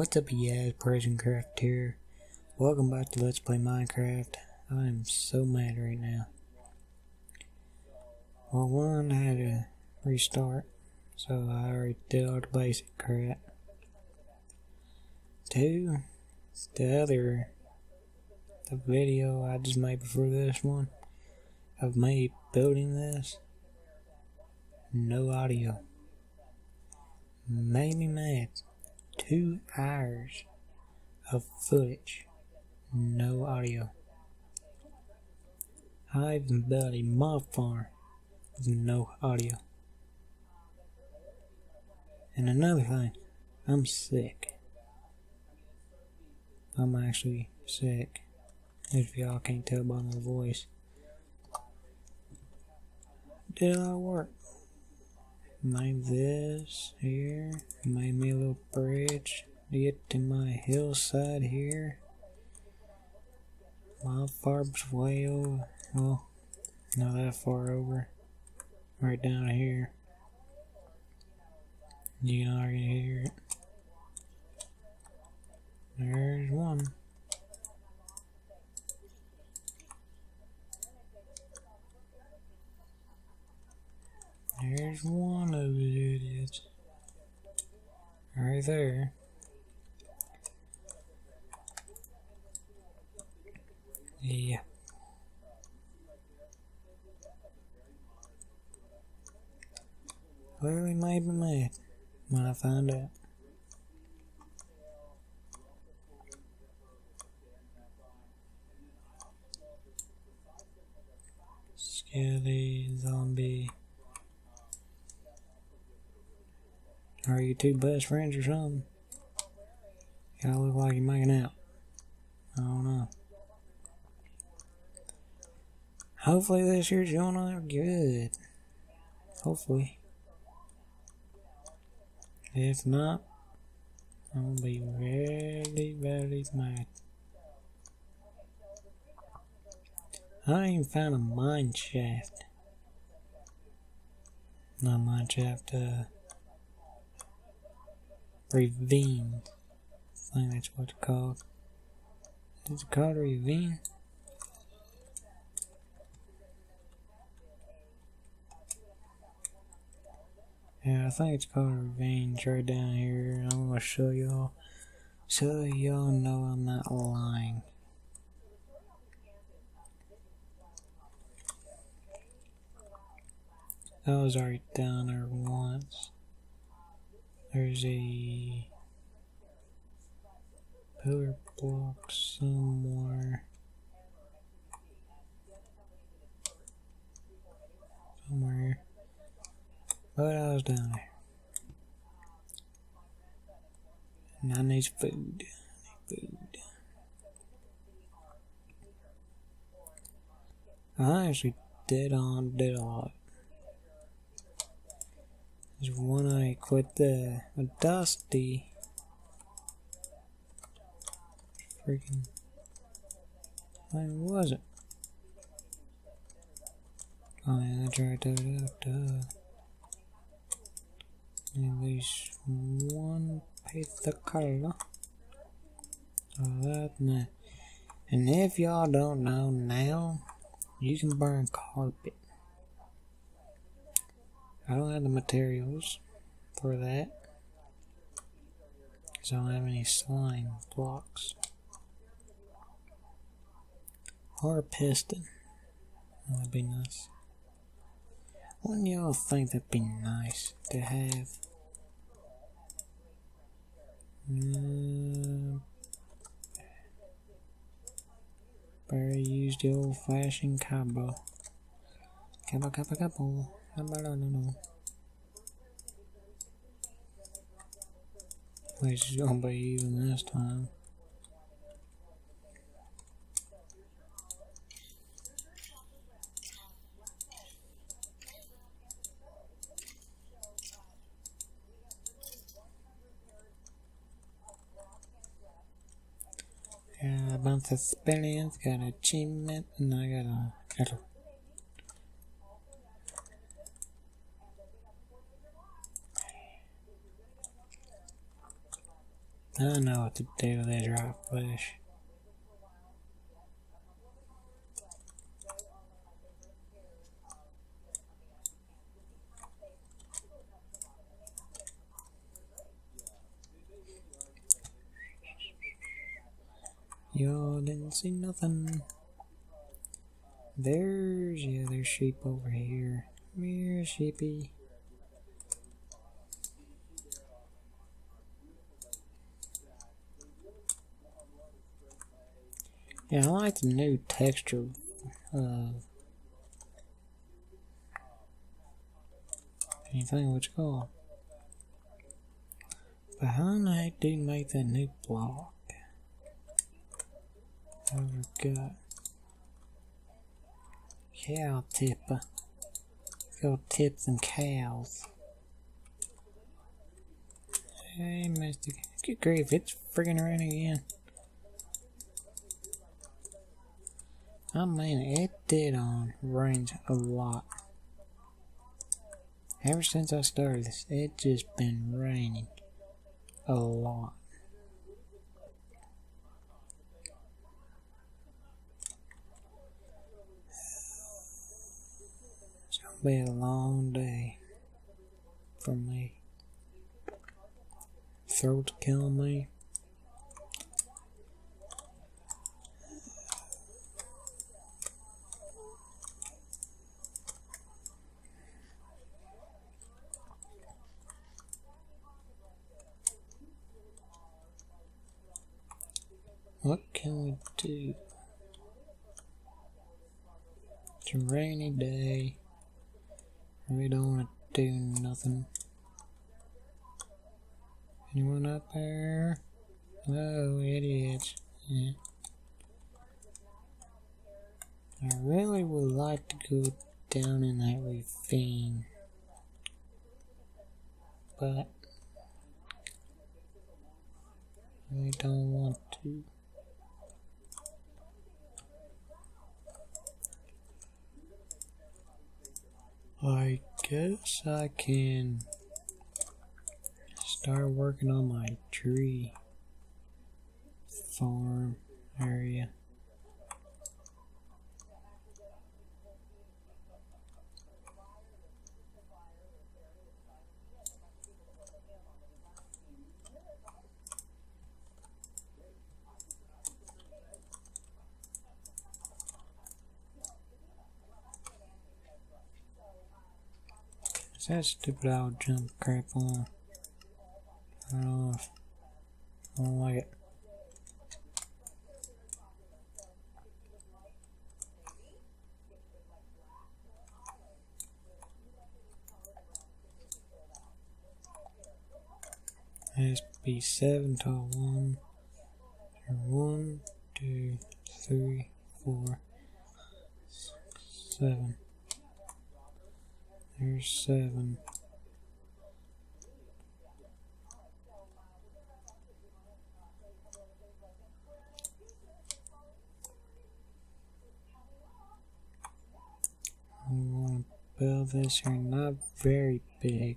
What's up, you guys? PersianCraft here. Welcome back to Let's Play Minecraft. I am so mad right now. Well, one, I had to restart, so I already did all the basic crap. Two, it's the video I just made before this one of me building this. No audio. Made me mad. 2 hours of footage, no audio. I even built a mob farm with no audio. And another thing, I'm sick. I'm actually sick, if y'all can't tell by my voice. Did a lot of work. Made this here, made me a little bridge to get to my hillside here. My farm's way over, well, not that far over, right down here. You can already hear it. There's one. There's one of the idiots. Right there. Yeah. Literally made me mad when I found out. Skelly zombie. Are you two best friends or something? Y'all look like you're making out. I don't know. Hopefully this year's going out good. Hopefully. If not, I'll be really, very mad. I ain't found a mine shaft. Not mine shaft, ravine. I think that's what it's called. Is it called a ravine? Yeah, I think it's called a ravine. It's right down here. I'm gonna show y'all so y'all know I'm not lying. I was already down there once. There's a pillar block somewhere. But I was down there. And I need food. I actually did a lot. There's one I quit the dusty. Freaking. When was it? Oh yeah, that's right. At least one piece of color. And if y'all don't know now, you can burn carpet. I don't have the materials for that, because I don't have any slime blocks. Or a piston. That'd be nice. Wouldn't y'all think that'd be nice to have? Better use the old fashioned cobble. Cobble. No. Which is gonna be even this time. Got a bunch of experience, got an achievement, and I got a kettle. I don't know what to do with a drop bush. Y'all didn't see nothing. There's sheep over here. Come here, sheepy. Yeah, I like the new texture of anything, what you call it. But how in the heck do you make that new block? I forgot. Cow tipper. Go tip some cows. Hey, Mr. Good grief, it's friggin' raining again. I mean, it did on rains a lot. Ever since I started this, it just been raining a lot. Be a long day for me. Throat's killing me. What can we do? It's a rainy day. We don't want to do nothing. Anyone up there? Oh, idiots. Yeah. I really would like to go down in that ravine. But we don't want to. I guess I can start working on my tree farm area. That stupid owl jump crap on. I don't know if I don't like it. It has to be 7 tall 1. 1, 2, 3, 4, 6, 7. There's 7. I'm going to build this here, not very big,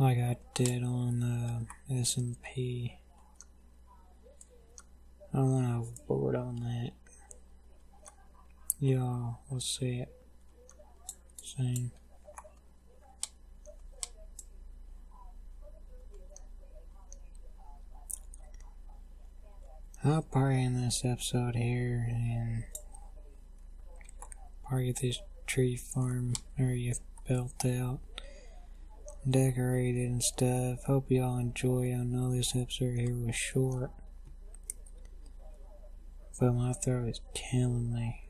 like I did on S&P. I don't want to overboard on that. Y'all will see it. Same. I'll probably end this episode here and probably get this tree farm area built out, decorated and stuff. Hope y'all enjoy. I know this episode here was short, but my throat is killing me.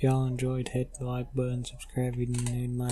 If y'all enjoyed, hit the like button, subscribe if you're new to my